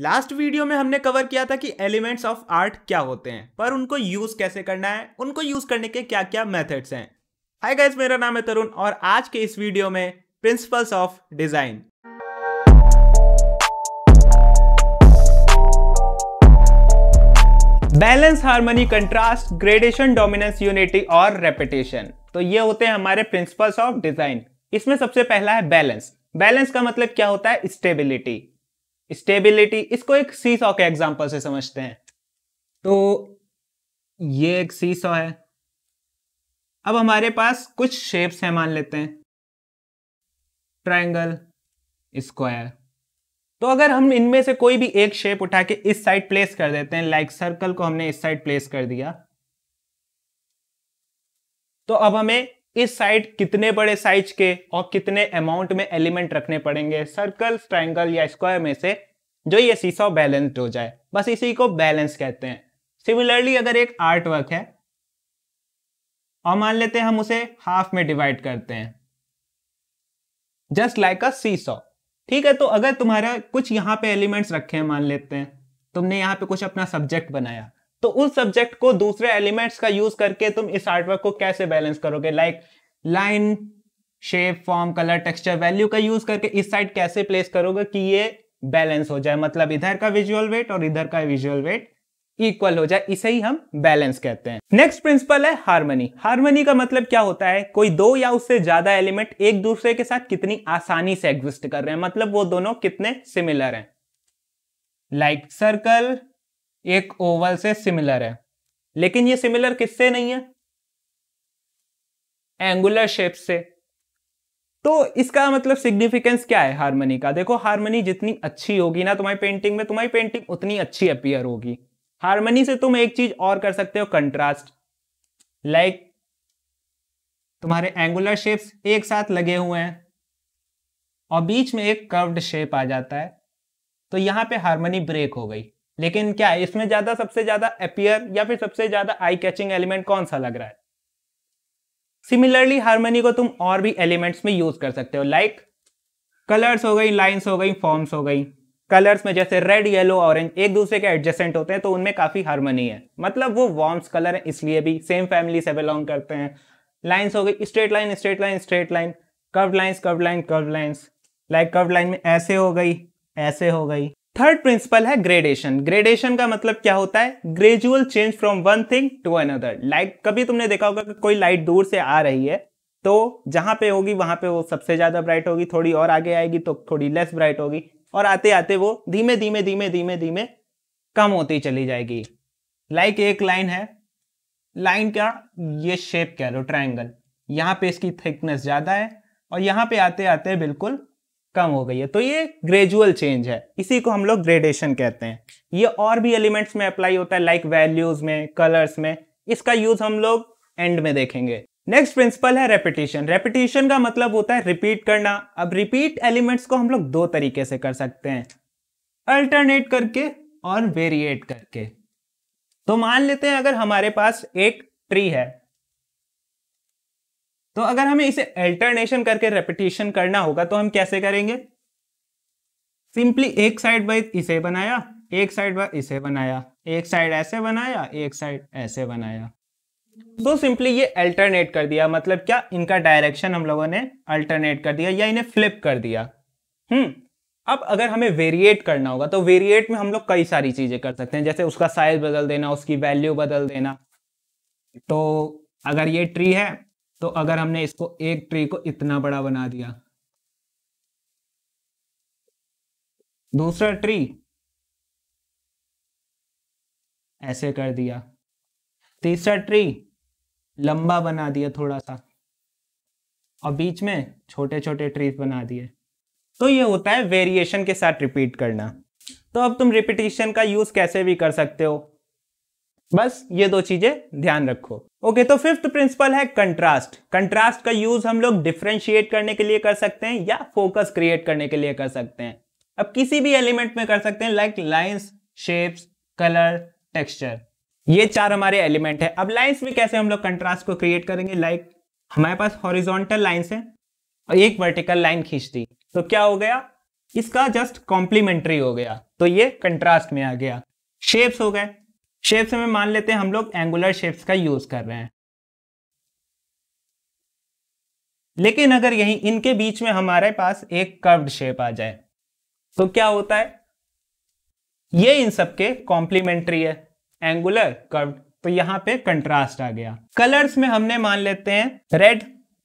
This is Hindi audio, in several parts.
लास्ट वीडियो में हमने कवर किया था कि एलिमेंट्स ऑफ आर्ट क्या होते हैं, पर उनको यूज कैसे करना है, उनको यूज करने के क्या क्या मेथड्स हैं। हाय गाइस, मेरा नाम है तरुण और आज के इस वीडियो में principles of design. Balance, harmony, contrast, gradation, dominance, unity और रेपिटेशन, तो ये होते हैं हमारे प्रिंसिपल्स ऑफ डिजाइन। इसमें सबसे पहला है बैलेंस। बैलेंस का मतलब क्या होता है? स्टेबिलिटी। स्टेबिलिटी, इसको एक सीसॉ के एग्जांपल से समझते हैं। तो ये एक सीसॉ है। अब हमारे पास कुछ शेप्स हैं, मान लेते हैं ट्रायंगल, स्क्वायर। तो अगर हम इनमें से कोई भी एक शेप उठा के इस साइड प्लेस कर देते हैं, लाइक सर्कल को हमने इस साइड प्लेस कर दिया, तो अब हमें इस साइड कितने बड़े साइज के और कितने अमाउंट में एलिमेंट रखने पड़ेंगे सर्कल, ट्रायंगल या स्क्वायर में से, जो ये सीसॉ बैलेंस्ड हो जाए। बस इसी को बैलेंस कहते हैं। सिमिलरली अगर एक आर्ट वर्क है और मान लेते हैं हम उसे हाफ में डिवाइड करते हैं, जस्ट लाइक अ सीसॉ, ठीक है। तो अगर तुम्हारा कुछ यहाँ पे एलिमेंट्स रखे हैं, मान लेते हैं तुमने यहाँ पे कुछ अपना सब्जेक्ट बनाया, तो उस सब्जेक्ट को दूसरे एलिमेंट्स का यूज करके तुम इस आर्टवर्क को कैसे बैलेंस करोगे, like line, shape, form, colour, texture, value का यूज करके इस साइड कैसे प्लेस करोगे कि ये बैलेंस हो जाए, मतलब इधर का विजुअल वेट और इधर का विजुअल वेट इक्वल हो जाए। इसे ही हम बैलेंस कहते हैं। नेक्स्ट प्रिंसिपल है हार्मनी। हार्मनी का मतलब क्या होता है? कोई दो या उससे ज्यादा एलिमेंट एक दूसरे के साथ कितनी आसानी से एग्जिस्ट कर रहे हैं, मतलब वो दोनों कितने सिमिलर हैं। लाइक सर्कल एक ओवल से सिमिलर है, लेकिन ये सिमिलर किससे नहीं है? एंगुलर शेप से। तो इसका मतलब सिग्निफिकेंस क्या है हार्मनी का? देखो, हार्मनी जितनी अच्छी होगी ना तुम्हारी पेंटिंग में, तुम्हारी पेंटिंग उतनी अच्छी अपीयर होगी। हार्मनी से तुम एक चीज और कर सकते हो, कंट्रास्ट। लाइक तुम्हारे एंगुलर शेप्स एक साथ लगे हुए हैं और बीच में एक कर्व्ड शेप आ जाता है, तो यहां पे हार्मनी ब्रेक हो गई। लेकिन क्या है इसमें ज्यादा, सबसे ज्यादा अपीयर या फिर सबसे ज्यादा आई कैचिंग एलिमेंट कौन सा लग रहा है? सिमिलरली हार्मनी को तुम और भी एलिमेंट्स में यूज कर सकते हो, लाइक कलर्स हो गई, लाइंस हो गई, फॉर्म्स हो गई। कलर्स में जैसे रेड, येलो, ऑरेंज एक दूसरे के एडजेसेंट होते हैं, तो उनमें काफी हार्मनी है, मतलब वो वार्म्स कलर है, इसलिए भी सेम फैमिली से बिलोंग करते हैं। लाइन्स हो गई, straight line, straight line, straight line, curved lines, curved line, curved lines, like curved line में ऐसे हो गई, ऐसे हो गई। थर्ड प्रिंसिपल है ग्रेडेशन। ग्रेडेशन का मतलब क्या होता है? Gradual change from one thing to another. Like कभी तुमने देखा होगा कि कोई लाइट दूर से आ रही है, तो जहां पे होगी वहां पे वो सबसे ज्यादा ब्राइट होगी, थोड़ी और आगे आएगी तो थोड़ी लेस ब्राइट होगी, और आते आते वो धीमे धीमे धीमे धीमे धीमे कम होती चली जाएगी। लाइक एक लाइन है, लाइन का ये शेप कह लो ट्राइंगल, यहाँ पे इसकी थिकनेस ज्यादा है और यहाँ पे आते आते बिल्कुल कम हो गई है, तो ये ग्रेजुअल चेंज है, इसी को हम लोग ग्रेडेशन कहते हैं। ये और भी एलिमेंट्स में अप्लाई होता है, लाइक वैल्यूज में, कलर्स में, इसका यूज हम लोग एंड में देखेंगे। नेक्स्ट प्रिंसिपल है रेपिटेशन। रेपिटेशन का मतलब होता है रिपीट करना। अब रिपीट एलिमेंट्स को हम लोग दो तरीके से कर सकते हैं, अल्टरनेट करके और वेरिएट करके। तो मान लेते हैं अगर हमारे पास एक ट्री है, तो अगर हमें इसे अल्टरनेशन करके रेपिटेशन करना होगा तो हम कैसे करेंगे? सिंपली एक साइड बाय इसे बनाया, एक साइड बाय इसे बनाया, एक साइड ऐसे बनाया, एक साइड ऐसे बनाया, तो सिंपली ये अल्टरनेट कर दिया। मतलब क्या, इनका डायरेक्शन हम लोगों ने अल्टरनेट कर दिया या इन्हें फ्लिप कर दिया। अब अगर हमें वेरिएट करना होगा तो वेरिएट में हम लोग कई सारी चीजें कर सकते हैं, जैसे उसका साइज बदल देना, उसकी वैल्यू बदल देना। तो अगर ये ट्री है, तो अगर हमने इसको एक ट्री को इतना बड़ा बना दिया, दूसरा ट्री ऐसे कर दिया, तीसरा ट्री लंबा बना दिया थोड़ा सा, और बीच में छोटे छोटे ट्रीज बना दिए, तो ये होता है वेरिएशन के साथ रिपीट करना। तो अब तुम रिपीटेशन का यूज कैसे भी कर सकते हो, बस ये दो चीजें ध्यान रखो। ओके, तो फिफ्थ प्रिंसिपल है कंट्रास्ट। कंट्रास्ट का यूज हम लोग डिफरेंशिएट करने के लिए कर सकते हैं या फोकस क्रिएट करने के लिए कर सकते हैं। अब किसी भी एलिमेंट में कर सकते हैं, like lines, shapes, colour, texture, ये चार हमारे एलिमेंट है। अब लाइंस में कैसे हम लोग कंट्रास्ट को क्रिएट करेंगे? लाइक हमारे पास हॉरिजॉन्टल लाइंस है और एक वर्टिकल लाइन खींच दी, तो क्या हो गया? इसका जस्ट कॉम्प्लीमेंट्री हो गया, तो ये कंट्रास्ट में आ गया। शेप्स हो गए, शेप्स में मान लेते हैं हम लोग एंगुलर शेप्स का यूज कर रहे हैं, लेकिन अगर यही इनके बीच में हमारे पास एक कर्व्ड शेप आ जाए तो क्या होता है, ये इन सब के कॉम्प्लीमेंट्री है, एंगुलर कर्व्ड, तो यहाँ पे कंट्रास्ट आ गया। कलर्स में हमने मान लेते हैं रेड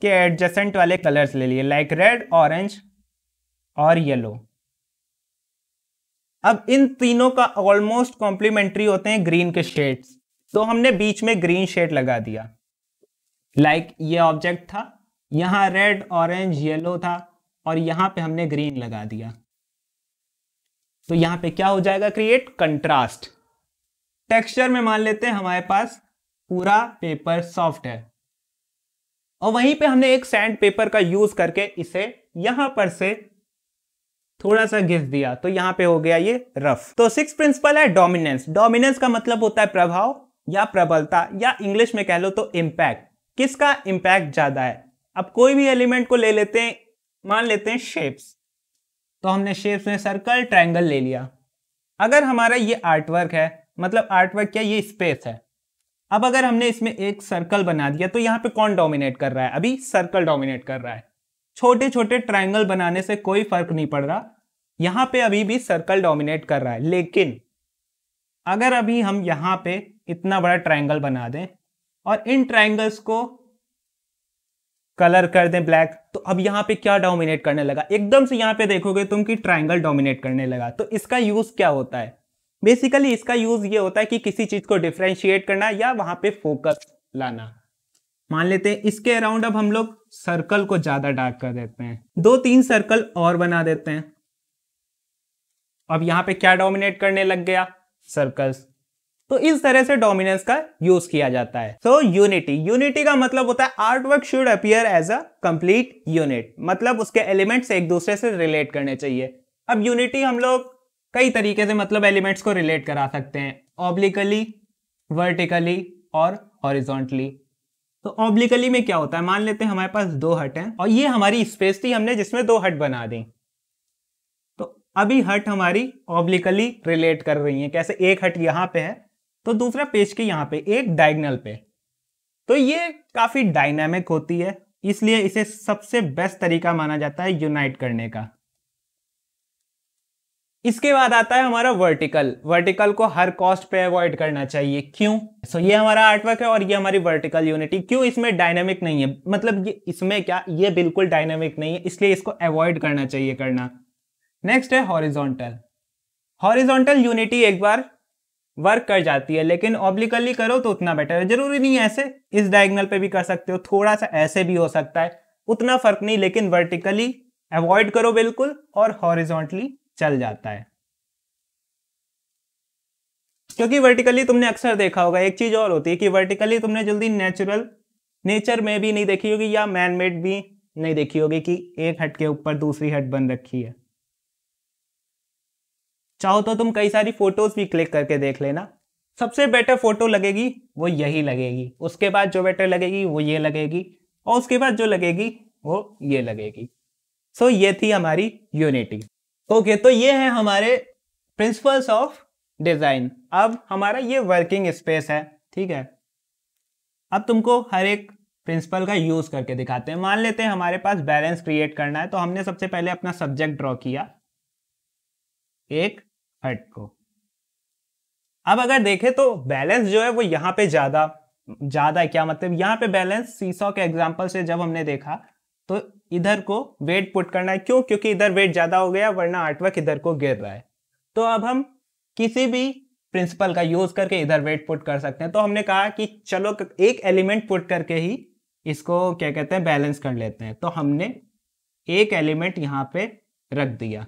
के एडजेसेंट वाले कलर्स ले लिए, लाइक रेड, ऑरेंज और येलो। अब इन तीनों का ऑलमोस्ट कॉम्प्लीमेंट्री होते हैं ग्रीन के शेड्स, तो हमने बीच में ग्रीन शेड लगा दिया। लाइक ये ऑब्जेक्ट था, यहाँ रेड, ऑरेंज, येलो था और यहाँ पे हमने ग्रीन लगा दिया, तो यहाँ पे क्या हो जाएगा, क्रिएट कंट्रास्ट। टेक्सचर में मान लेते हैं हमारे पास पूरा पेपर सॉफ्ट है और वहीं पे हमने एक सैंड पेपर का यूज करके इसे यहाँ पर से थोड़ा सा घिस दिया, तो यहाँ पे हो गया ये रफ। तो 6th प्रिंसिपल है डोमिनेंस। डोमिनेंस का मतलब होता है प्रभाव या प्रबलता, या इंग्लिश में कह लो तो इम्पैक्ट, किसका इम्पैक्ट ज्यादा है। अब कोई भी एलिमेंट को ले लेते हैं, मान लेते हैं शेप्स, तो हमने शेप्स में सर्कल, ट्रायंगल ले लिया। अगर हमारा ये आर्टवर्क है, मतलब आर्टवर्क क्या, ये स्पेस है, अब अगर हमने इसमें एक सर्कल बना दिया तो यहाँ पे कौन डोमिनेट कर रहा है, अभी सर्कल डोमिनेट कर रहा है। छोटे छोटे ट्रायंगल बनाने से कोई फर्क नहीं पड़ रहा, यहाँ पे अभी भी सर्कल डोमिनेट कर रहा है। लेकिन अगर अभी हम यहाँ पे इतना बड़ा ट्रायंगल बना दें और इन ट्रायंगल्स को कलर कर दें ब्लैक, तो अब यहाँ पे क्या डोमिनेट करने लगा, एकदम से यहाँ पे देखोगे तुम कि ट्रायंगल डोमिनेट करने लगा। तो इसका यूज क्या होता है, बेसिकली इसका यूज ये होता है कि किसी चीज को डिफ्रेंशिएट करना या वहां पे फोकस लाना। मान लेते हैं इसके अराउंड अब हम लोग सर्कल को ज्यादा डार्क कर देते हैं, 2-3 सर्कल और बना देते हैं। अब यहाँ पे क्या डोमिनेट करने लग गया, सर्कल्स। तो इस तरह से डोमिनेंस का यूज किया जाता है। सो यूनिटी, यूनिटी का मतलब होता है artwork should appear as a complete unit, मतलब उसके एलिमेंट्स एक दूसरे से रिलेट करने चाहिए। अब यूनिटी हम लोग कई तरीके से, मतलब एलिमेंट्स को रिलेट करा सकते हैं, ऑब्लिकली, वर्टिकली और हॉरिजॉन्टली। तो ऑब्लिकली में क्या होता है, मान लेते हैं हमारे पास 2 हट हैं और ये हमारी स्पेस थी, हमने जिसमें 2 हट बना दी, तो अभी हट हमारी ऑब्लिकली रिलेट कर रही है। कैसे, एक हट यहाँ पे है तो दूसरा पेज के यहाँ पे एक डायगनल पे, तो ये काफी डायनामिक होती है, इसलिए इसे सबसे बेस्ट तरीका माना जाता है यूनाइट करने का। इसके बाद आता है हमारा वर्टिकल। वर्टिकल को हर कॉस्ट पे अवॉइड करना चाहिए, क्यों, ये हमारा आर्टवर्क है और ये हमारी वर्टिकल यूनिटी, क्यों इसमें डायनामिक नहीं है, मतलब ये इसमें क्या, ये बिल्कुल डायनामिक नहीं है, इसलिए इसको अवॉइड करना चाहिए करना। नेक्स्ट है हॉरिजॉन्टल। हॉरिजॉन्टल यूनिटी एक बार वर्क कर जाती है, लेकिन ऑब्लिकली करो तो उतना बेटर है। जरूरी नहीं है ऐसे, इस डायगनल पे भी कर सकते हो, थोड़ा सा ऐसे भी हो सकता है, उतना फर्क नहीं, लेकिन वर्टिकली अवॉइड करो बिल्कुल और हॉरिजॉन्टली चल जाता है। क्योंकि वर्टिकली तुमने अक्सर देखा होगा, एक चीज और होती है कि वर्टिकली तुमने जल्दी नेचुरल, नेचर में भी नहीं देखी होगी या मैनमेड भी नहीं देखी होगी कि एक हट के ऊपर दूसरी हट बन रखी है। चाहो तो तुम कई सारी फोटोज भी क्लिक करके देख लेना, सबसे बेटर फोटो लगेगी वो यही लगेगी, उसके बाद जो बेटर लगेगी वो ये लगेगी और उसके बाद जो लगेगी वो ये लगेगी। सो ये थी हमारी यूनिटी। ओके, तो ये है हमारे प्रिंसिपल्स ऑफ डिजाइन। अब हमारा ये वर्किंग स्पेस है, ठीक है। अब तुमको हर एक प्रिंसिपल का यूज करके दिखाते हैं। मान लेते हैं हमारे पास बैलेंस क्रिएट करना है, तो हमने सबसे पहले अपना सब्जेक्ट ड्रॉ किया, एक हट को। अब अगर देखें तो बैलेंस जो है वो यहाँ पे ज्यादा क्या, मतलब यहाँ पे बैलेंस सीसॉ के एग्जांपल से जब हमने देखा तो इधर को वेट पुट करना है, क्यों, क्योंकि इधर वेट ज्यादा हो गया, वरना आर्टवर्क इधर को गिर रहा है। तो अब हम किसी भी प्रिंसिपल का यूज करके इधर वेट पुट कर सकते हैं। तो हमने कहा कि चलो एक एलिमेंट पुट करके ही इसको क्या कहते हैं, बैलेंस कर लेते हैं। तो हमने एक एलिमेंट यहाँ पे रख दिया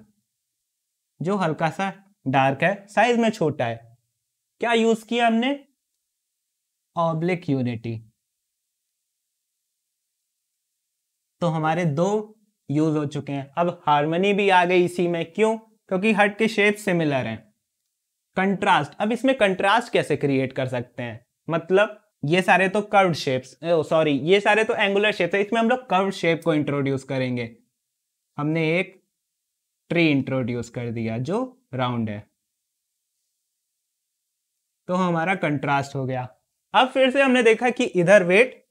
जो हल्का सा डार्क है, साइज में छोटा है। क्या यूज किया हमने, ऑब्लिक यूनिटी। तो हमारे 2 यूज हो चुके हैं। अब हार्मनी भी आ गई इसी में, क्यों, क्योंकि हट के शेप सिमिलर हैं। कंट्रास्ट, अब इसमें कंट्रास्ट कैसे क्रिएट कर सकते हैं, मतलब ये सारे तो कर्व्ड शेप्स, सॉरी ये सारे तो एंगुलर शेप्स है, इसमें हम लोग कर्व्ड शेप को इंट्रोड्यूस करेंगे। हमने एक ट्री इंट्रोड्यूस कर दिया जो राउंड है, तो हमारा कंट्रास्ट हो गया। अब फिर से हमने देखा कि इधर वेट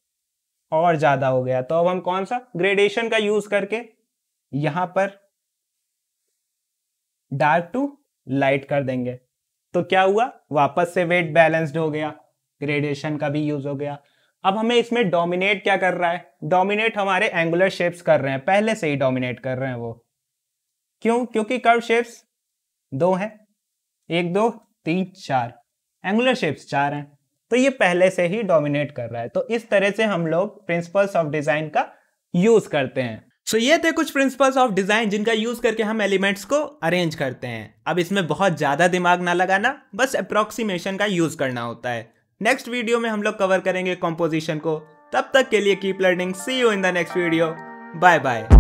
और ज्यादा हो गया, तो अब हम कौन सा ग्रेडेशन का यूज करके यहां पर डार्क टू लाइट कर देंगे, तो क्या हुआ वापस से वेट बैलेंस्ड हो गया, ग्रेडेशन का भी यूज हो गया। अब हमें इसमें डोमिनेट क्या कर रहा है, डोमिनेट हमारे एंगुलर शेप्स कर रहे हैं, पहले से ही डोमिनेट कर रहे हैं वो, क्यों, क्योंकि कर्व शेप्स दो हैं, 1 2 3 4, एंगुलर शेप्स 4 हैं, तो ये पहले से ही डोमिनेट कर रहा है। तो इस तरह से हम लोग प्रिंसिपल्स ऑफ डिजाइन का यूज करते हैं। सो ये थे कुछ प्रिंसिपल्स ऑफ डिजाइन जिनका यूज करके हम एलिमेंट्स को अरेंज करते हैं। अब इसमें बहुत ज्यादा दिमाग ना लगाना, बस अप्रोक्सीमेशन का यूज करना होता है। नेक्स्ट वीडियो में हम लोग कवर करेंगे कॉम्पोजिशन को। तब तक के लिए keep learning, see you in the next video, bye bye.